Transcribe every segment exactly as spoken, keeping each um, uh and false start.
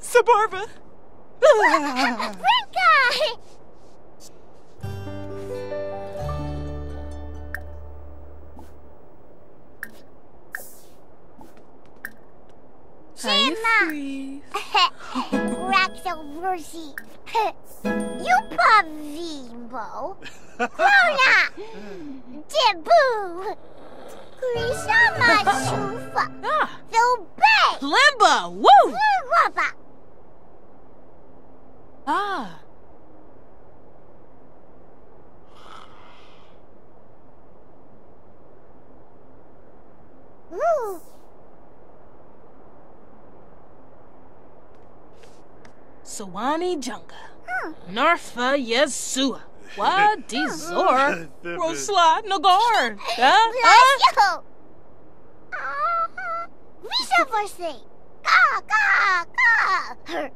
Sabarva! Ah. Shema! Raxel Versi! You Pavimbo! Hona! Diboo! Grishama Chufa! Zobay! Limba! Woo! Waba! Ah! Woo! Sawani Junga, huh. Narfa Yesua, Wa Dizor, Rosla Nagor, huh? We shall forsake. Ka ka ka. Her.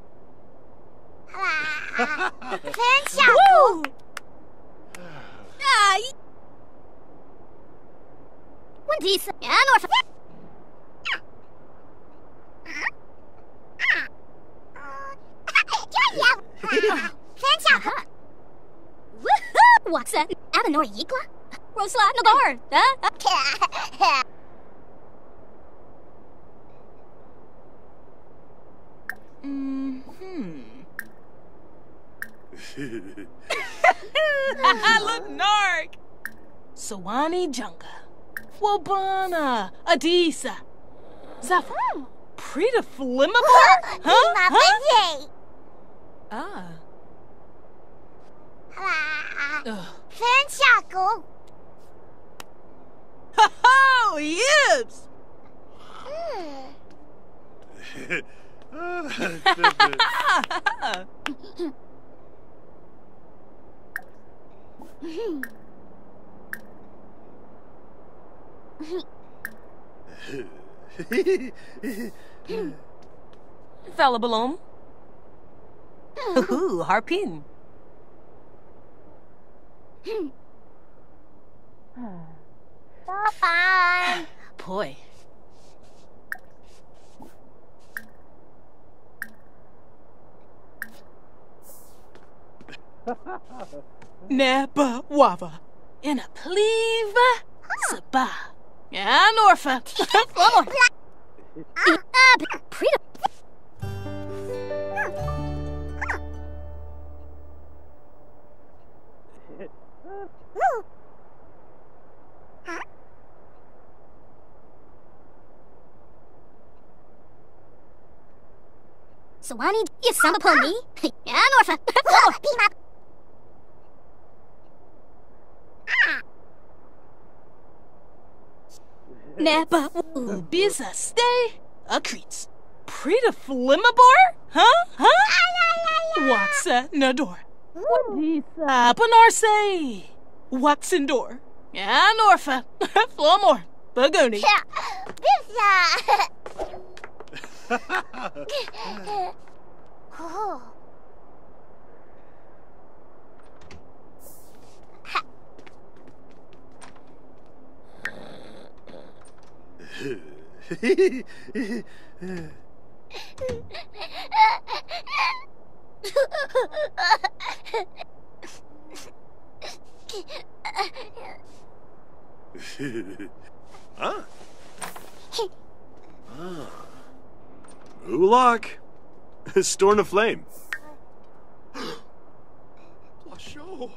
Ah. Woo. Ay. When this and what's that? Avenor Yigla? Rosla Nagar, huh? Hmm. Look, Nark! Sawani Junga, Wabana, Adisa, Zafram, Prita Flimaba, huh? Ah. Fan shackle. Ho ho! Yips! Fella Balom. Hoo-hoo, Harpin. Bye-bye. Boy. Napa Wava. In a pleva. Saba. And Orpha. Woo! Huh? So I need you some upon me. And Orpha. Oh, beam up. Napa Ubiza stay. A creets. Prita Flimabar? Huh? Huh? What's that Nador? What Panorse? Waxendor, and Orpha, Flomor, Bagoni. Oh. Huh? Ah. New lock. Storm of flame. Plasho.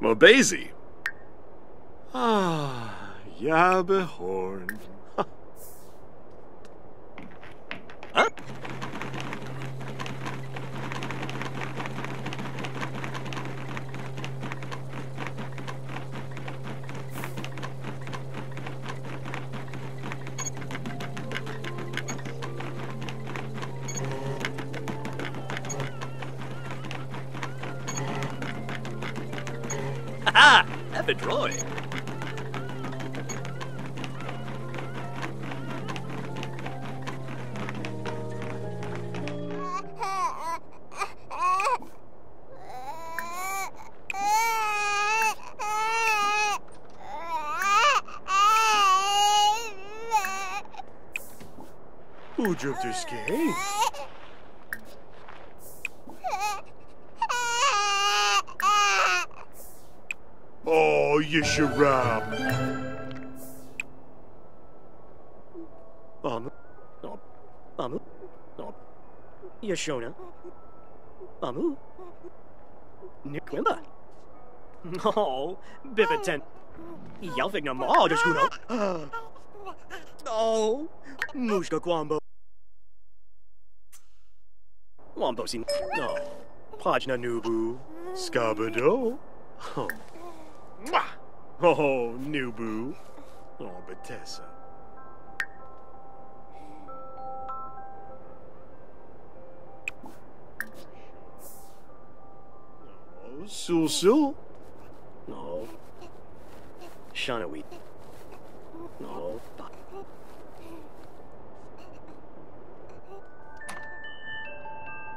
Mobasey. Ah, Yabehorn. Up. Ah, Evidroy. Who dropped her skate? Oh, you should rap. Um, um, um, um, Yashona. Amu. Nukwimba. No, Biviten. Yelvigna Ma, just who know. Oh, Mushka Kwambo. Wombo seen. No. Pajna Nubu. Scabado. Oh. Mwah! Oh, Nubu. Oh, Bethesda. Oh, Sul Sul. No. Shanawi. No.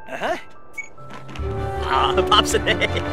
Uh huh. Ah, oh, Pops and Egg.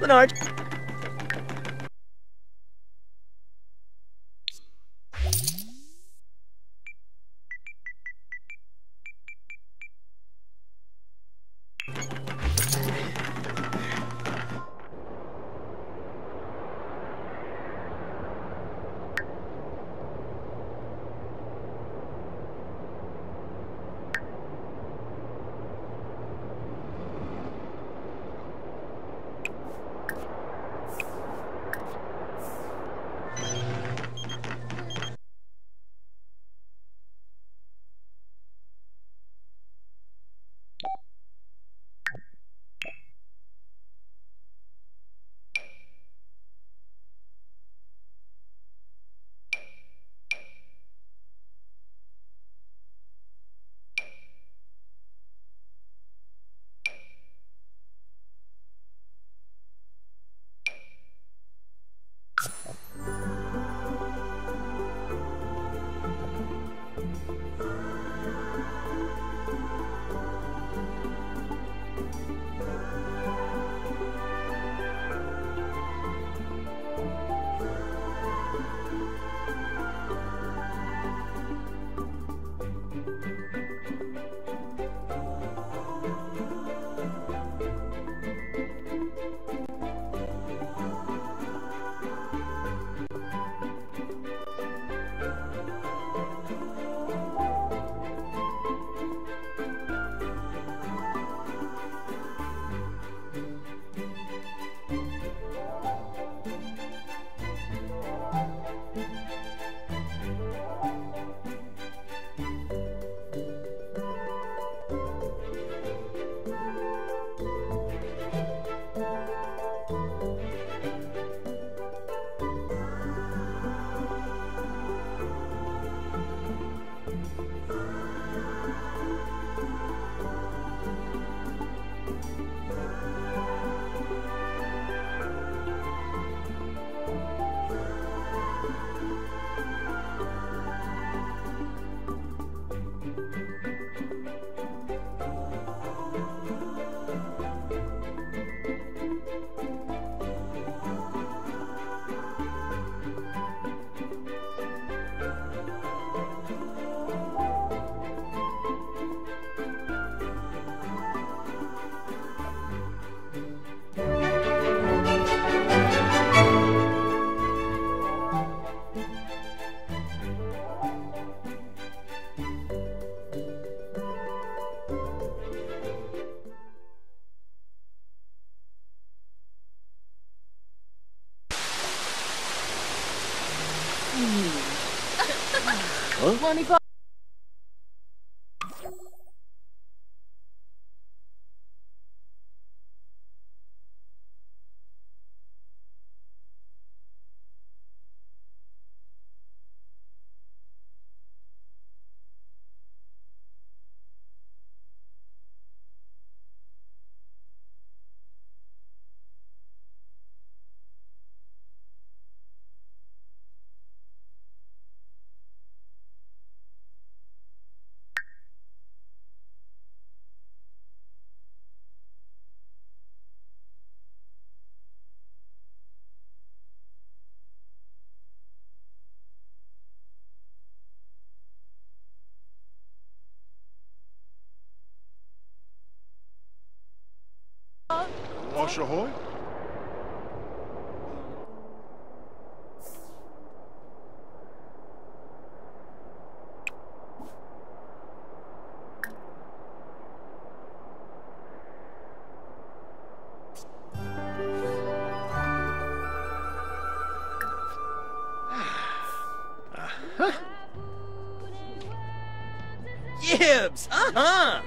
Leonard. money box. Wash ahoy. Uh-huh. Gibbs, uh-huh. Ah.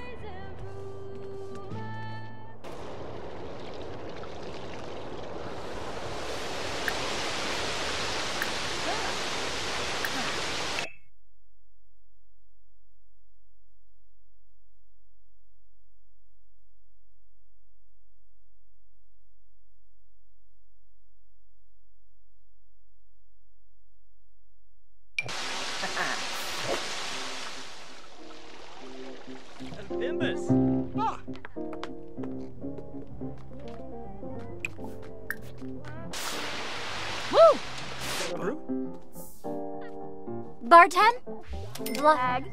Woo! Brew. Barton? Blag.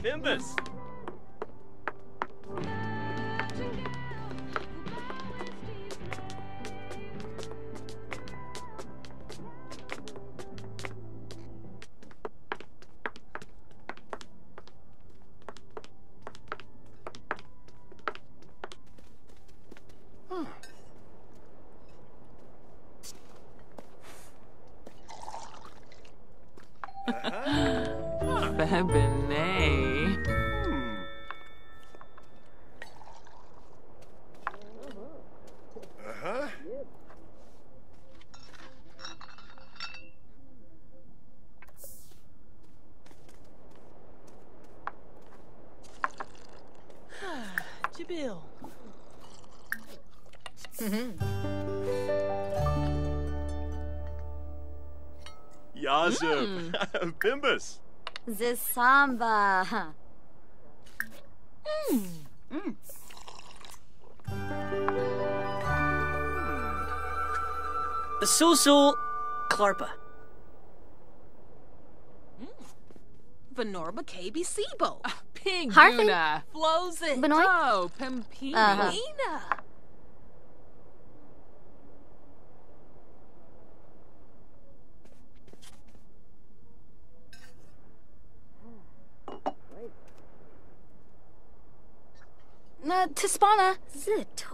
Bimbus! Babinet. Hmm. Uh-huh. Jibil. Yazub. Bimbus. The samba. Mm. Mm. Susul Clarpa. Mm. Venorba K B Sibo. Uh, Pinguna. Flozen. Benoit. Oh, Pempina. Uh -huh. Uh, Tispana.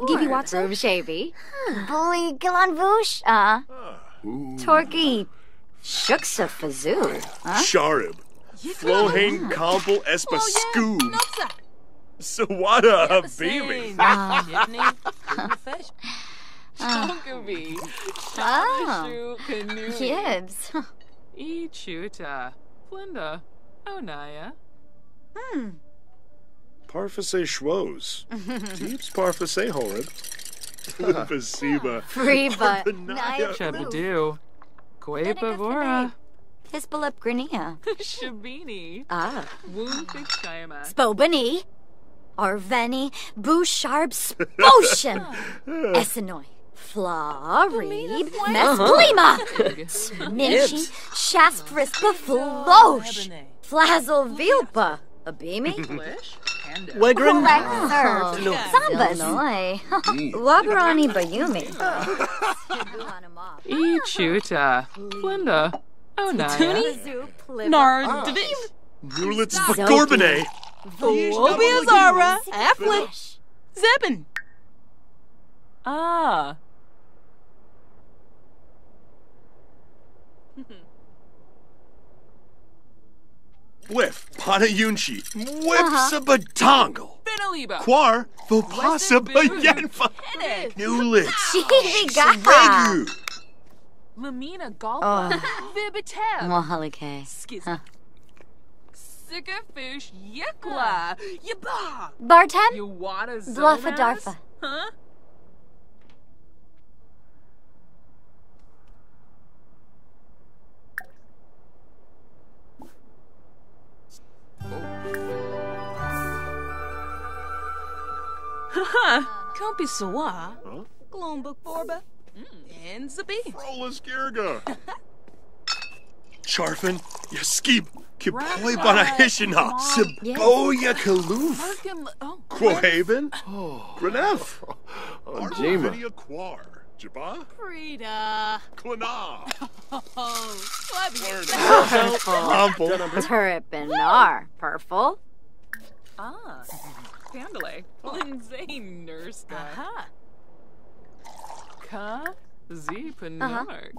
Gibi Watson. Shavy. Bully Galanvush. Uh. Torki. Shuksa Fazoo. Sharib. Flohane Kalpal Espa Scoob. Sawada Habibi. Shunkubi. Shunkushu Canoe. Gibbs. Ichuta, Flinda, Onaya. Hmm. Parfase Schwoes. Deeps Parfase Horeb. Baseba. Freeba. Chabadu. Quapavora. Hispalipgrania. Shabini. Ah. Woundfixayama. Spobani. Arveni. Boucharb. Spotion. Essenoi. Fla, Reed, Mesplima, Minchi, Shasprispa, Flosh, Flazel, Vilpa, Abimi, Wegrin, Sambas, Wabarani, Bayumi, Ichuta, Flinda, Onaya, Nardiv, Gulitz, Bacorbine, Volobia, Zara, Afflish, Zebin. Ah. Whiff, Panayunchi, Whiff Sabadangle, Benaliba, Quar, Vopasa Bayenfa, Newlitz, Shigegu, Lamina Galpa, Vibitel, Mohalike, Skizz, Sigafush, Yekla, Yaba, Bartan, Blafadarfa, huh? Haha, Kompi Sawa, Glombuk Borba, and Zabi. Rolas Girga. Charfin, Yaskib, Kipoy Banahishina, Siboya Kaloof, Quohaven, Grenef, Arjima, Quar, Jabba, Prida, Klana, Purple, Turripinar, Purple. Ah. Candlay, Lindsay Nurse. Aha. Ka Zeepanark.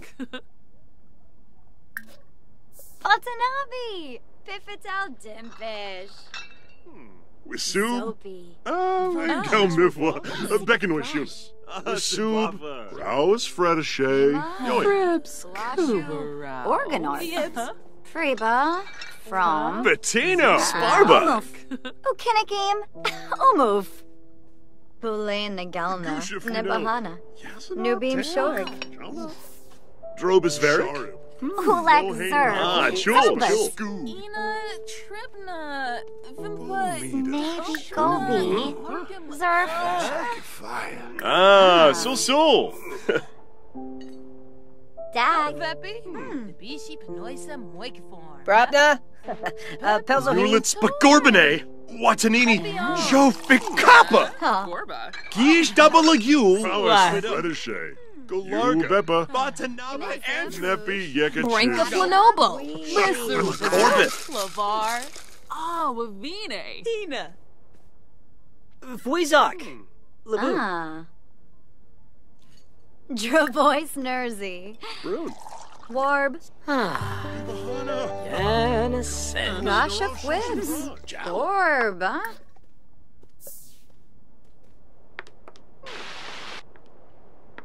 Watanabe, Pifital Dimpish. Wisu. Oh, and Kalmifwa, Beckenoishus. Wisu, Rouse Fredeshay, Ribs, Kubera, Organork. Freba, from Bettino, Sparba, Ukinagame, Omov, Bule Nagalna, Nebahana, Nubim Shorig, Drobus Varic, Kulak Zerb, Drobus, Ina Tribna, Vimpla, Navy Gobi, Zerb, Ah, Sul Sul. Dag. Bishi Panoisa Moikform. Brabda. Pelzohini. Spagorbine. Watanini. Joe Ficapa. Gorba. Gish double U. Flowers. Fetishay. Golarga. Beba. Batanaba. And Neppy Yekachu. Rank of Lenobo. Lizard. Corbett. Lavar. Ah, Wavine. Tina. Fuizok. Labu. Ah. Dravois Nerzy. Brune. Warb. Yannisend. Masha Quibs. Warb,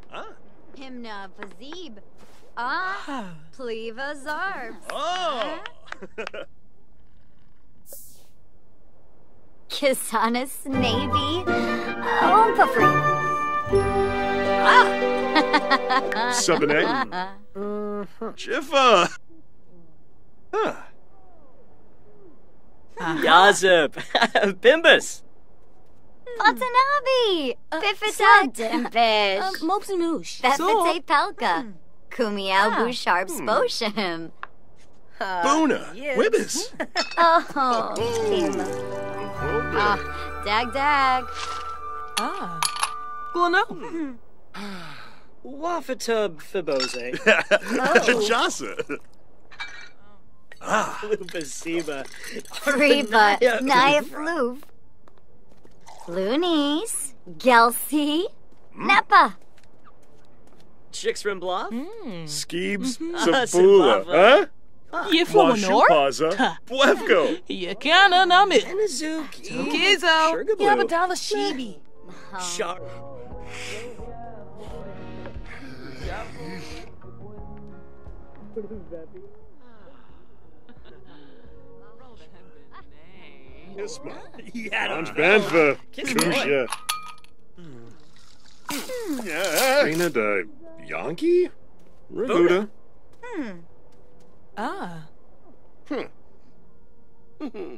huh? Himna Vazib. Ah. Pleva Zarb. Oh! Kisanis Navy. Ompafri. Ah! Seven eight. Jiffa. Huh. Yazib. Bimbus. Watanabe. Pifita Dimpish. Mopsinoosh. Befite Pelka. Kumiao Boucharb Sposhim. Bona. Wibbis. Oh. Ah. Dag dag. Ah. Glenel. Wafitub Fibose. Jasa. Ah. Lupasiba. Reba. Naya Floof. Loonies. Gelsi. Nepa. Chicksrimblob. Skeebs. Sapula. Huh? Yifluanor. Blefko. Yakana Namit. Anazuki. Gizo. Yabadala Shibi. Shark. Kisma. Hans Banfa. Kusha. Rina de Yankee? Raguda. Ah. Hmm. Oh. Hmm.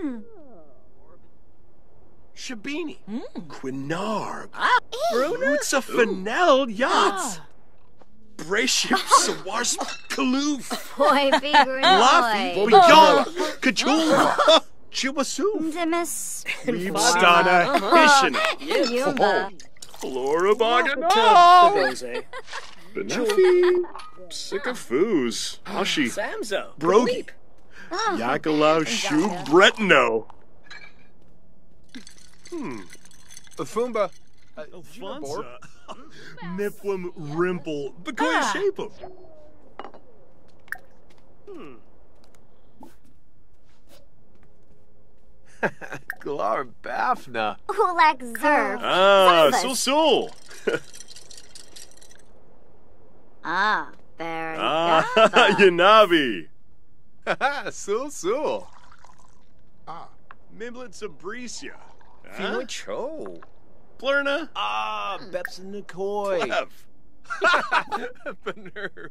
Hmm. Shabini, mm. Quinarg, ah, Roots of Fennel Yachts, ah. Braship, Sawarsp, Kaloof, Laffy, Buyala, Kajula, Chiwasu, Demis, Reebstana, Hishina, Yumba, Florabagana, Benefi, Sycophus, Hashi, Samzo, Brogy, Yakala, Shu, Bretno. Hmm. Fumba. Alfonso. Niflum Rimple. The coin ah. shape of. Hmm. Glar Bafna. Ulak Zerv. Ah, Sul Sul. Ah, Baron. Ah, Yanabi. Haha, Sul Sul. Ah, Mimlet Sabricia. Fino Cho. Plurna. Ah, Bepson Nikoi. Clef. Benerve.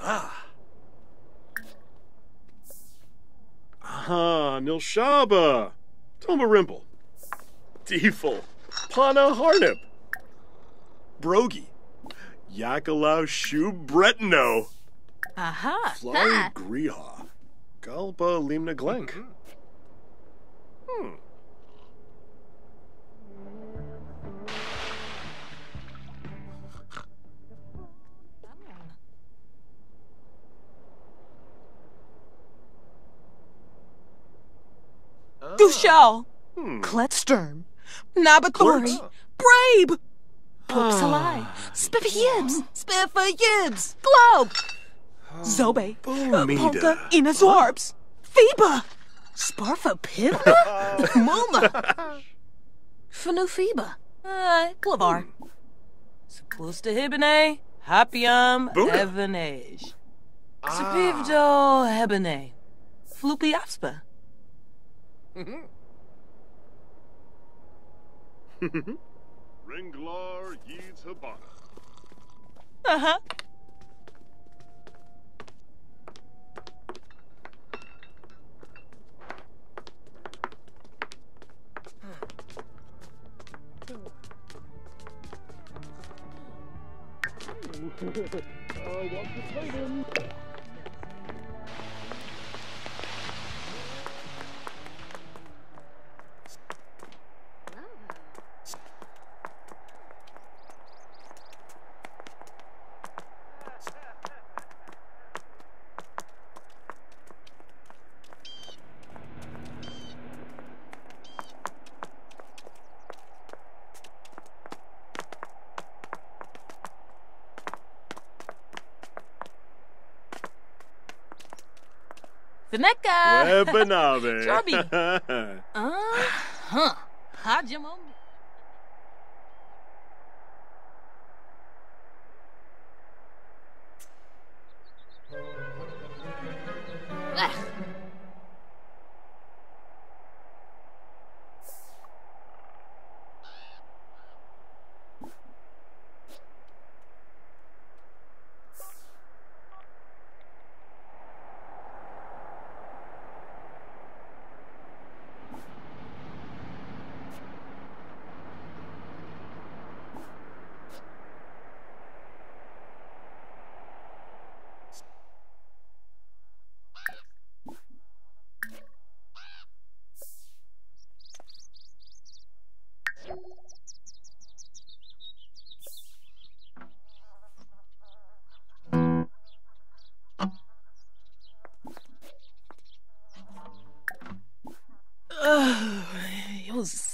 Ah. Ah, Nilshaba. Toma Rimble. Deeful. Pana Harnip. Brogy. Yakalau Shu Bretno. Aha! Fly Griha. Galba Limna Glenk. Hmm. Dushal! Kletstern. Nabathori. Brabe! Popsalai. Spiffyibs! Spiffyibs! Globe! Zobe, Polka, Inazarbs, Phoeba, Sparfa Pibna, Muma, Fanu Phoeba, uh, Clavar. Supposed to Hibine, Hapiam, Evanage, Sapivdo Hebine, Floopy Aspa. Ringlar Yeeds Habana. Uh huh. I want to fight him. Fineka! Webinabe! Jarby! Uh huh. Hajimum.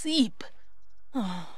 sleep. Oh.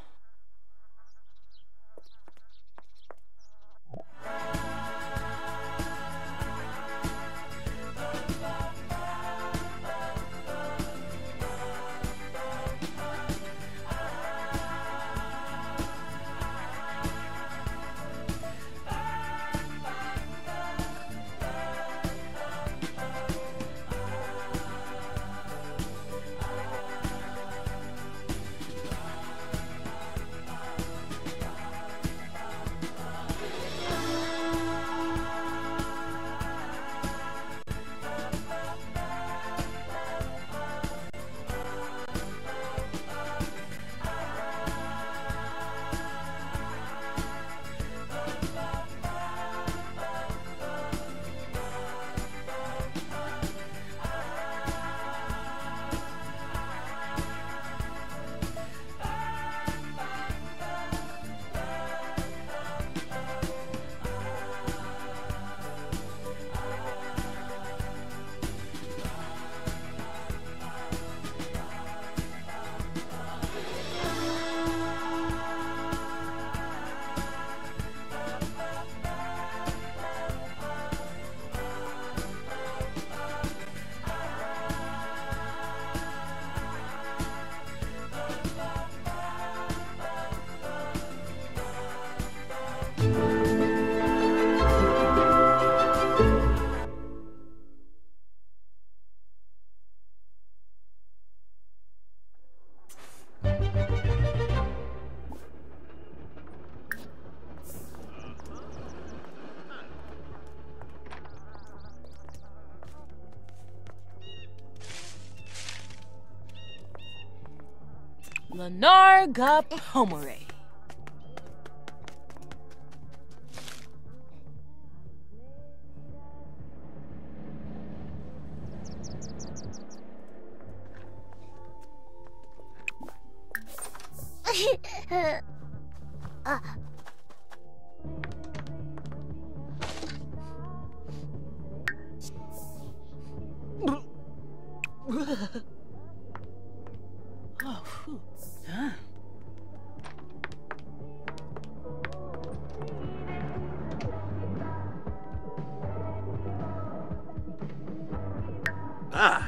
Lenarga Pomare. uh.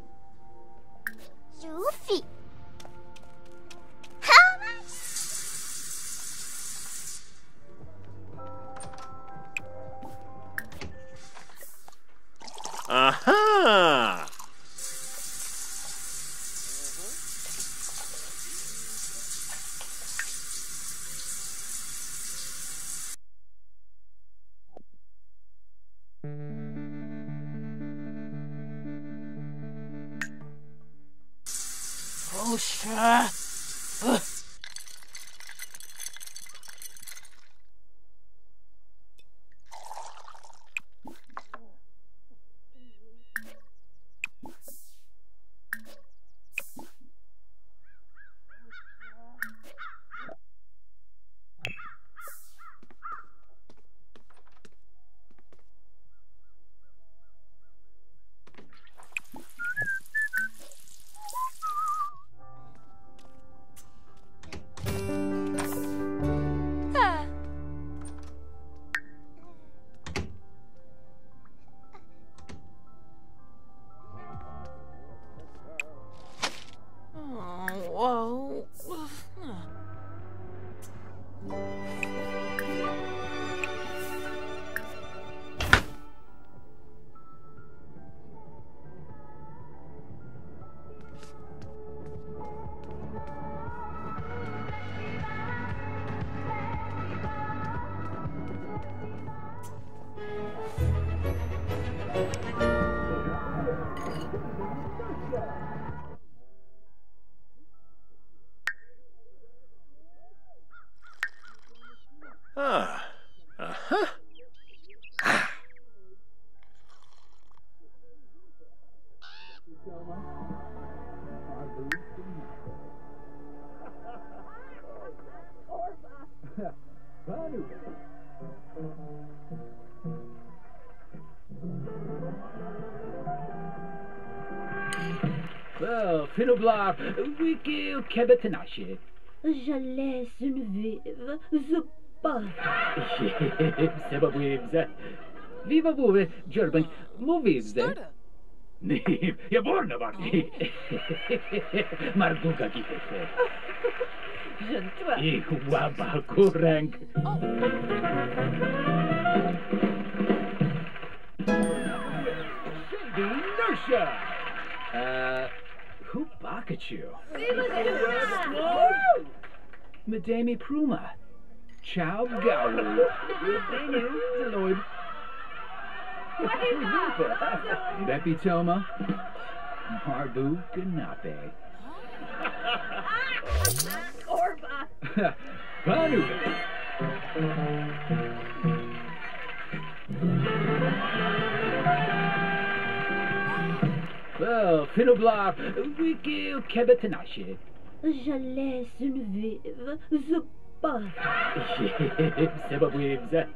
Oh, phew. Huh. Ah. Oh, sure. Aha! Oh, sure. Ugh. Huh? Ah. Well, Philoblar, Wiki Kebetenashi. J'allais une vive, the pas. Seba Weaves. Viva Bove, German, movies. Nib, you're born about me. Marguka Gipet. Je ne toi. Rank. Inertia. Uh. Who bark at you? Madame Pruma. Chow Gow. Deloitte. Beppy Toma. Marbu Ganape. Orba. Banu. Well, Philoblar, Wiki Kebetenashi. J'allais une vive, the pas. Seba Weaves.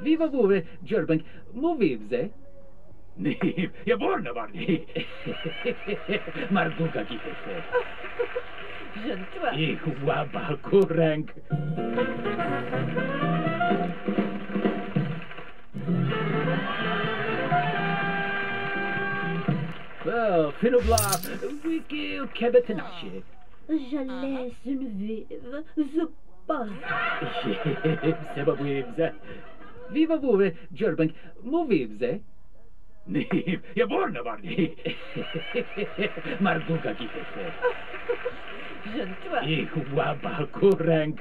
Viva Bove, German, movies. Nib, you're born about me. Marguka Gipet. Je ne toi. Et Wabaco rank. Well, Philoblar, Wiki Kebetenashi. J'allais une vive, the pas. Seba Weaves. Viva Bove, German, movies. Nib, you're born about me. Marguka Gipet. Je ne toi. Et Wabaco rank.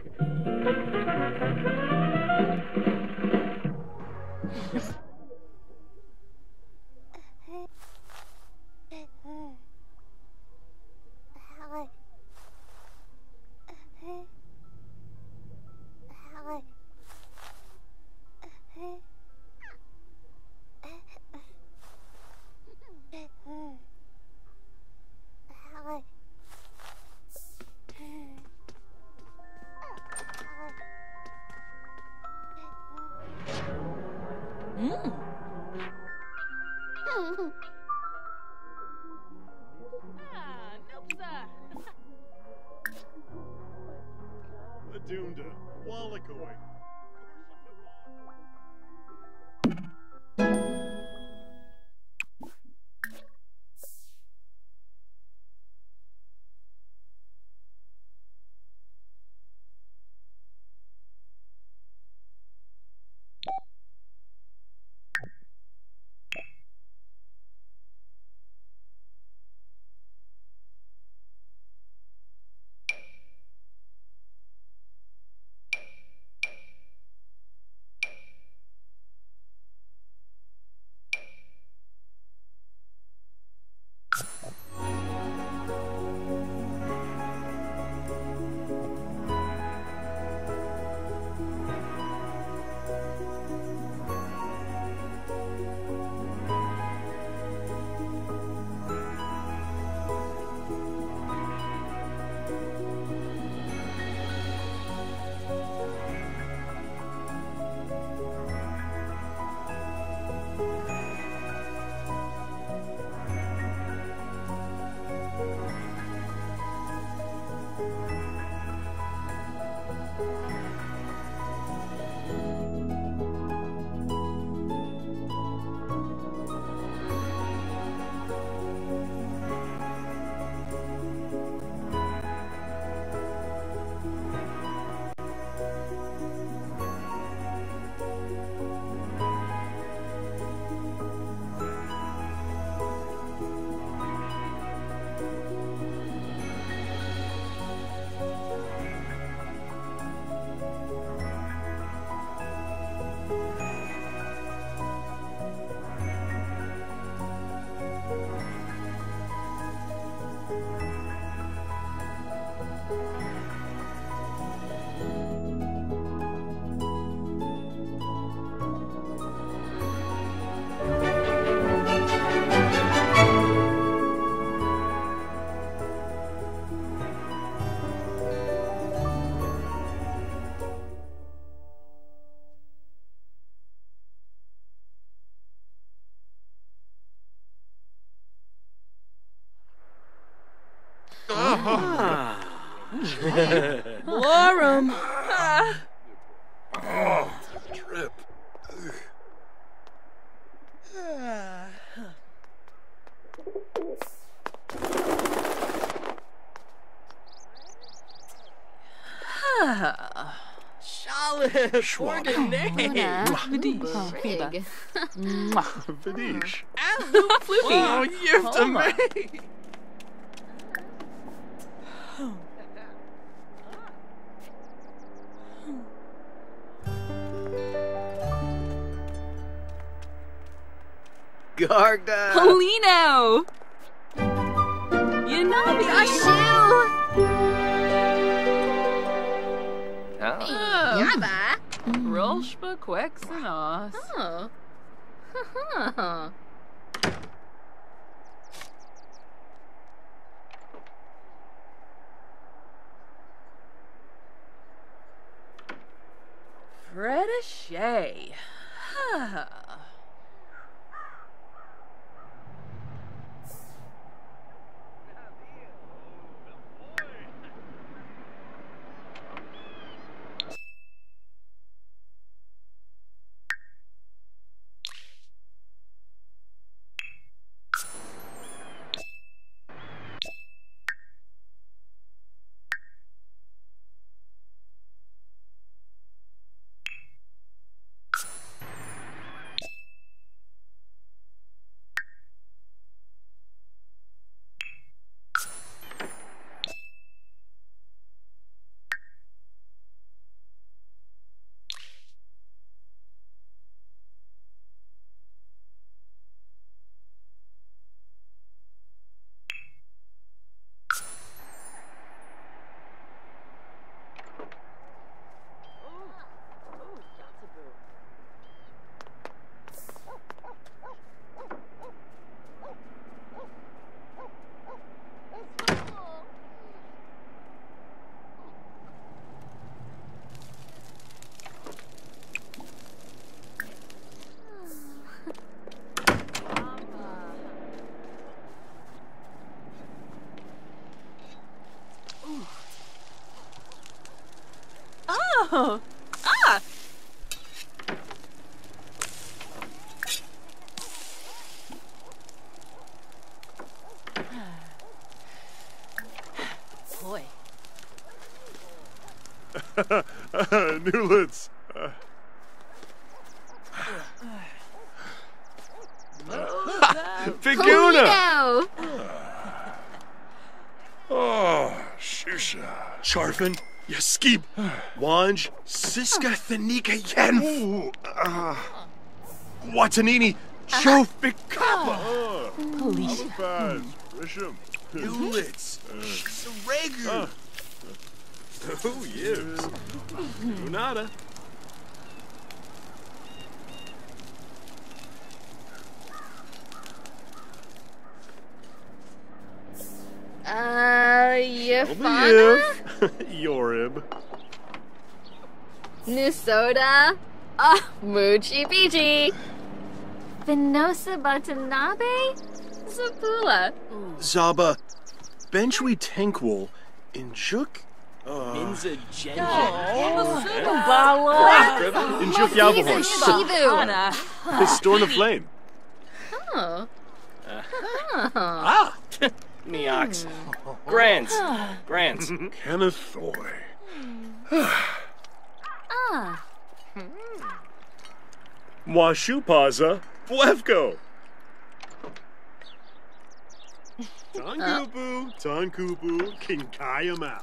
Larum. Oh, drip. Charlotte, ordinary. Vidish. Vidish. Oh, you've done me. Garda! Polino! Yanabi! Ashu! Oh. Yaba! Rolshba Quexanos. Oh. Ha Fredashay. Ha Oh. Ah! Boy. Newlets. Uh. Figuna! Oh, Shusha. Charfin. Yaskib, Wanj, Siska, Thanika, Yenf, uh, Watanini, Chofikapa, Polisham, Ulitz, Saregu, who you? Unada. Uh, Yefana? Yorib. Nusoda. Ah, oh, Moochie Beechie. Venosa Batanabe. Zapula. Zaba. Benchui Tankwol. Injuk. Uh. Minza Jenja. Oh. Bala. Injuk Yabahor. His Storm of Flame. Oh. Uh. Oh. Ah. Neox. Grants. Grants. Kenneth Thoy. Ah. Washupaza. Blefko. Tankubu. Tankubu. Kinkayamau.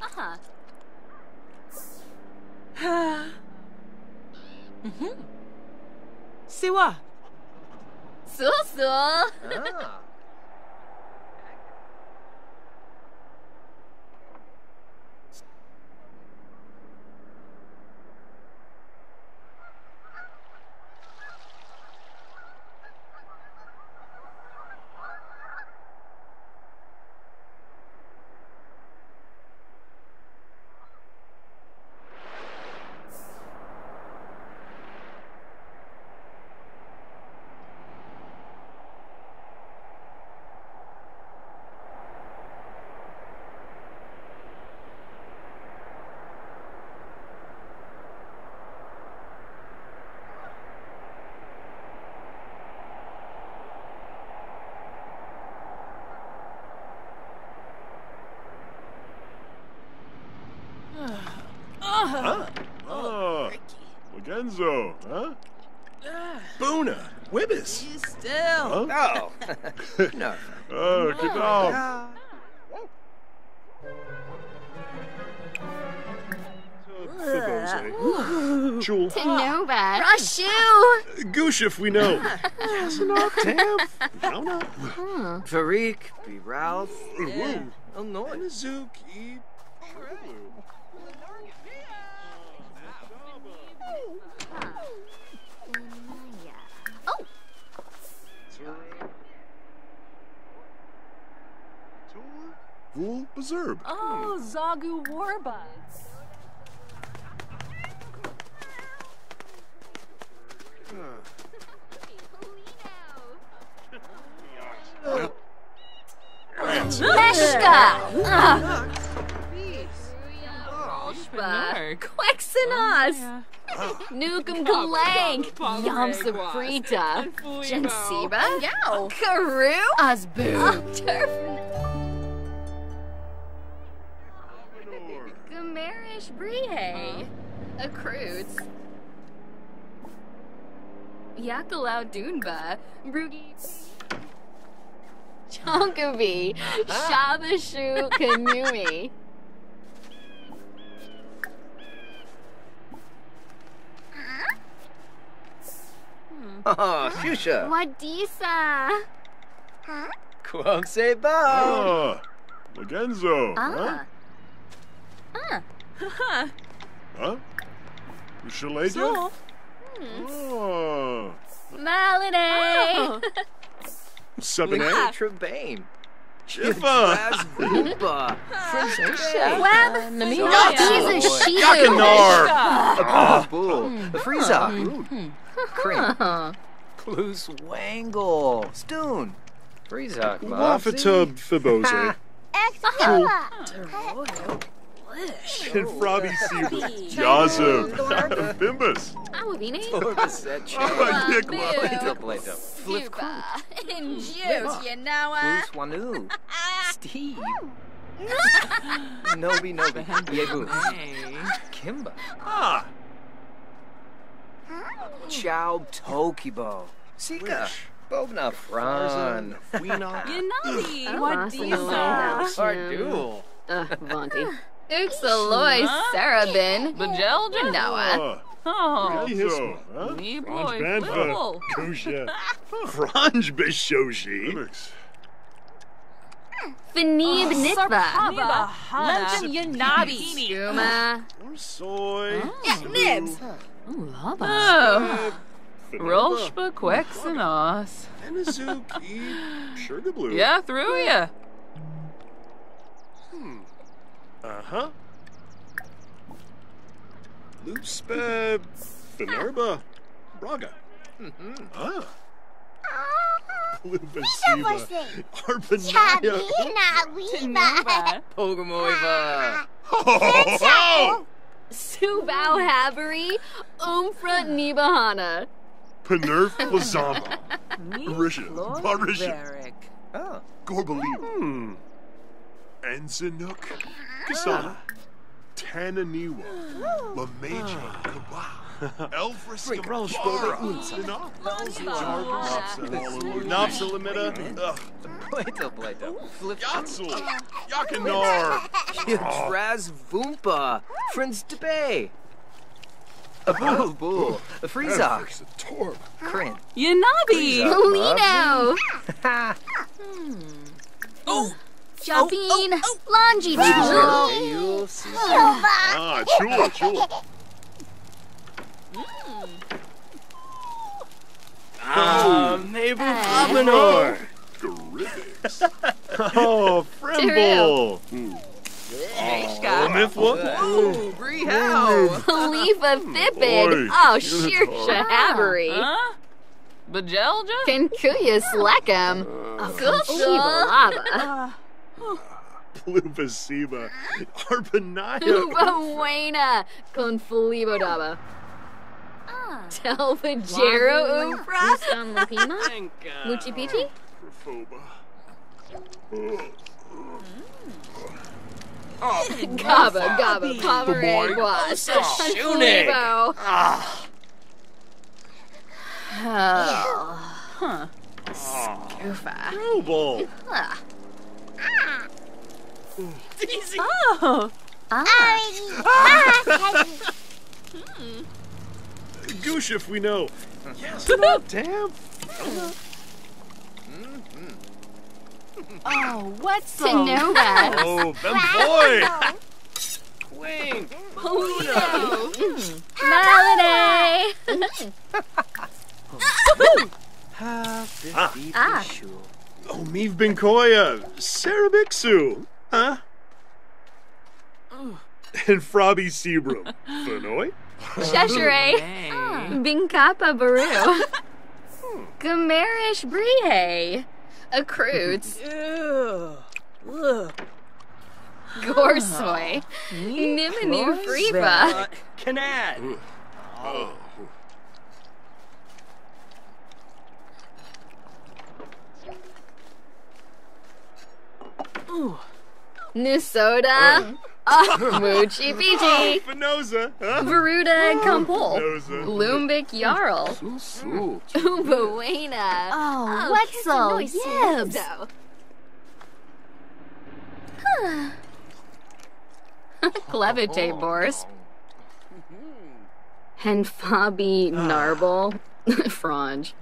Ah. Ah. Mhm. Siwa. So so. Ah. Oh, oh, Genzo, huh? Boona, Wibbis. You still? Huh? No. No. Oh, good dog. Jewel. To know that. Rashu! Gushif, we know. Yasanov, Tav, Yauna, Tariq, B. Ralph, Illinois, Mizuki. Oh! Wool Berserb. Oh, Zagu Warba. Meshka! Quexenos! Nukum Galang! Yamsa Frita! Jensiba! Yow! Karu! Osboo! Gamarish Brihe! Accruits! Yakalau Dunba, Brugi, Chonkavi, Shabashu Kanui. Oh, Shusha. Wadisa. Huh? Kwonseba. Oh, Magenzo. Ah. Ah. Huh? Huh? Ushaleda? Oh. Malinae. Sabine. Trebane. Chifa. Ruba. Frieza. Web. Namina. Jesus. Yakanar. Abul. Frieza. Cream. Clues Wangle. Stoon. Frieza. Wafatub. Fibose. Excellent. And Frobby Seabird. Yazoo. Bimbus. Awabini. Dick Lolly. Flip Cool. And Juice, you know her. Bruce Wanu. Steve. Nobi Nobi. Yebu. Kimba. Ah. Chow Tokibo. Sika. Bobna Fran. Weena. Yanali. Wadisa. Sardul. Uh, Vonti. Uxaloy, Sarabin, Bajel, Genoa. Oh, me boy, Little. Kusha. Franj Bishoshi. Finib Nitba. Lunchum Yanabi. Skuma. Soy. Nibs. Oh. Rolshba Quexenos. Venezuki. Sugar Blue. Yeah, through ya. Hmm. Uh-huh. Loopspeb, Finerba, Braga. Mm-hmm. Ah. Lupasiva, Arpanaya. Chabina, Pogamoiva. Ho, Subao Havery, Umfra Nibahana. Penerf Lazama. Risha, Barisha. Oh. Gorbalina. Enzinook, Kasana, Tananiwa, Lameja, Kabah, Elfris, Kabara, Unzana, Jarvis, Nopsa Lamida, Plato Plato, Yatzul, Yakanar, Yadraz Vumpa, Friends Debay, Abul Bul, Frieza, Torb, Kryn, Yanabi, Polino. Oh! Jabin, Lanji, Chul, ah, Chul, Chul. Ah, Mabel Abinor. Oh, Fremble. Oh, Mifla. Oh, Brehow. Khalifa Fibbid. Oh, Shirsha Havery. Huh? Bajelja? Kinkuya Slekam. Gulshiba Lava. Pluvasiba, Arpanaya, Ubawaina, Conflibodaba, Telvajero, Umbra, San Lapima, Muchipiti, Profoba, Oh, gobba, gobba, pomerade wash. Unbelievable. Ah. Oh. Huh. Scoofa. Noble. Ah. Easy. Oh. Ah. Ah. Hmm. Goosh if we know. Yes. Damn. Oh, what's to so? Know that? Oh, them boy! Queen! Oh, Holiday! Ah! Oh, Meev Binkoya! Sarabixu! Huh? And Frobby Sebrum. Fenoi? Cheshire! Binkapa Baru! Gamerish Brihe! Accrudes. Gorsoy. Niminu Freeba. Canad. Oh. Oh. Nusoda. Uh, Moochie Fiji. Fenosa. Huh? Veruda oh, Kumpol. Lumbik Jarl. Ubuena. Oh, Wetzel. Yibs. Clevite Borsp. And Fabi Narble. Frange.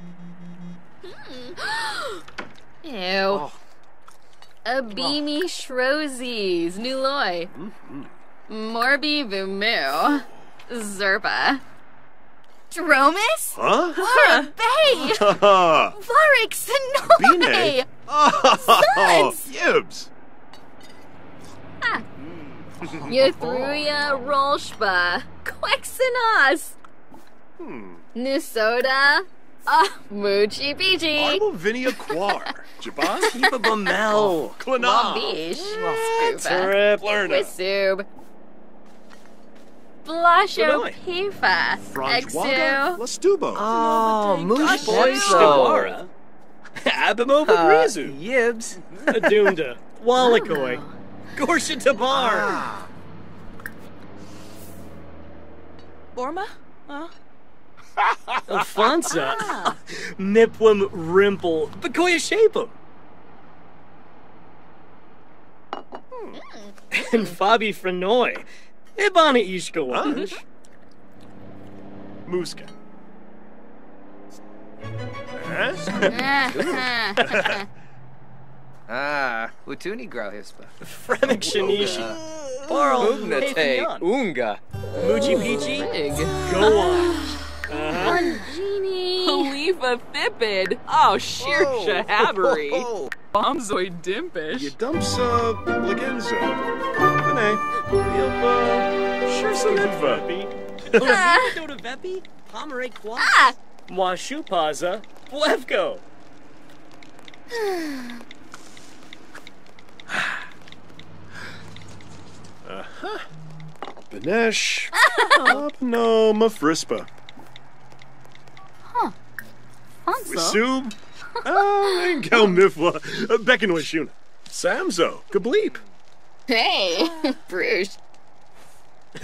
Ew. Oh. A beamy Shrozies, Nuloy, Morbi Vumu, Zerpa, Dromus, huh? Bay, Varix, Sonoy, Suds, Yibs, Yathruya Rolshba, Quexanos, Nusoda. Ah, Moochie Beejee! Arbovinia Quar! Jabaz Hiba Bamel! Clanah! Lombish! Trip! Lerna! Wisub! Blasho Pifa! Exu! Lastubo! Oh, Moosh Boiso! Abimova Rizu! Yibs! Adunda! Walikoi! Gorsha Tabar! Borma? Huh? Alfonso, ah. Nipwim Rimple, Bakoya Shapem, hmm. and Fabi Frenoy, Ibana Ishkawanj, Muska. Ah, Utuni Grauhispa, Fremic Shanishi, Barl, Ugnate, Unga, Muji Pichi, Go on. Uh-huh. Genie! Khalifa Fippid! Oh, sheer shahabbery! Bombzoid Dimpish! You dumps, uh, Lagenzo. Vinay. Yilpa. Sure, some Edva. Dota Vepi? Pomeray Quas? Ah! Washupaza? Blevko! Uh huh. Banesh. Opno Mafrispa. Wisub, and Kalmifla, Bekinwashuna, Samzo, Kableep. Hey, Bruges.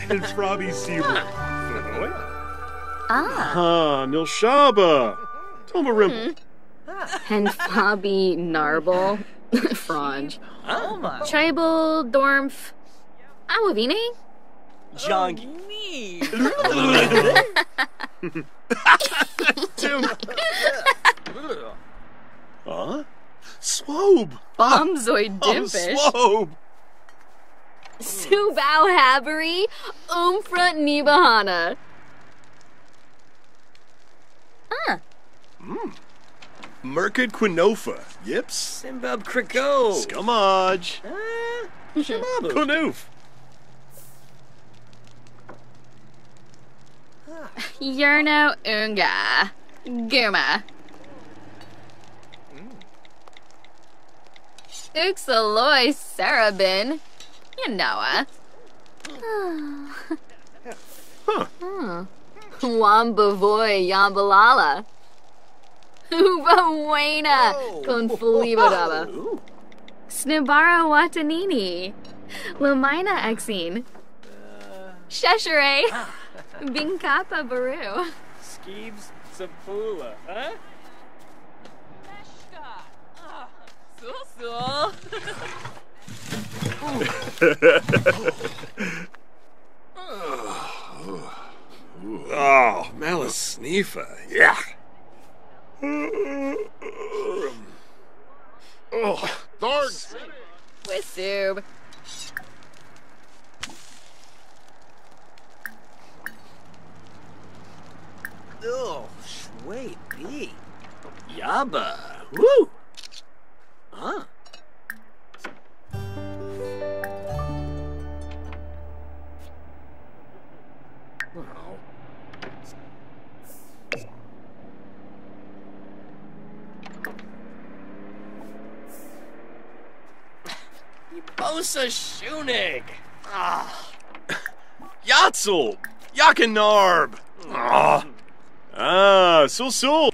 And Frobby Sebrum. Ah. Ah, Nilshaba, Tomarim. And Fabi Narble, Frange. Tribal Dormf, Awavine. Joggy. Tim. Huh? Swobe. Bombzoid Dimpish. Swobe. Subao Habbery. Umfra Nibahana. Huh. Mm. Merkid Quinofa. Yips. Simbab Kriko. Scummage. Uh, Shimabu. Kunoof. Yerno Unga. Guma. Uxaloy Sarabin. You know her. Huh. Wambavoy Yambalala. Ubawena. Conflibadaba. Snibara Watanini. Lumina Exine. Sheshere. Binkapa Baru. Skeebs Sapula, huh? Oh, Malice Sneefa, yeah. Oh, Tharg! Wissoob. Oh, Shway B. Yabba. Woo! Huh? Wow. Bosa Shunig! Ah. Yatsul! Yakinarb! Ah, ah, Sul Sul!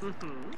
Mm-hmm.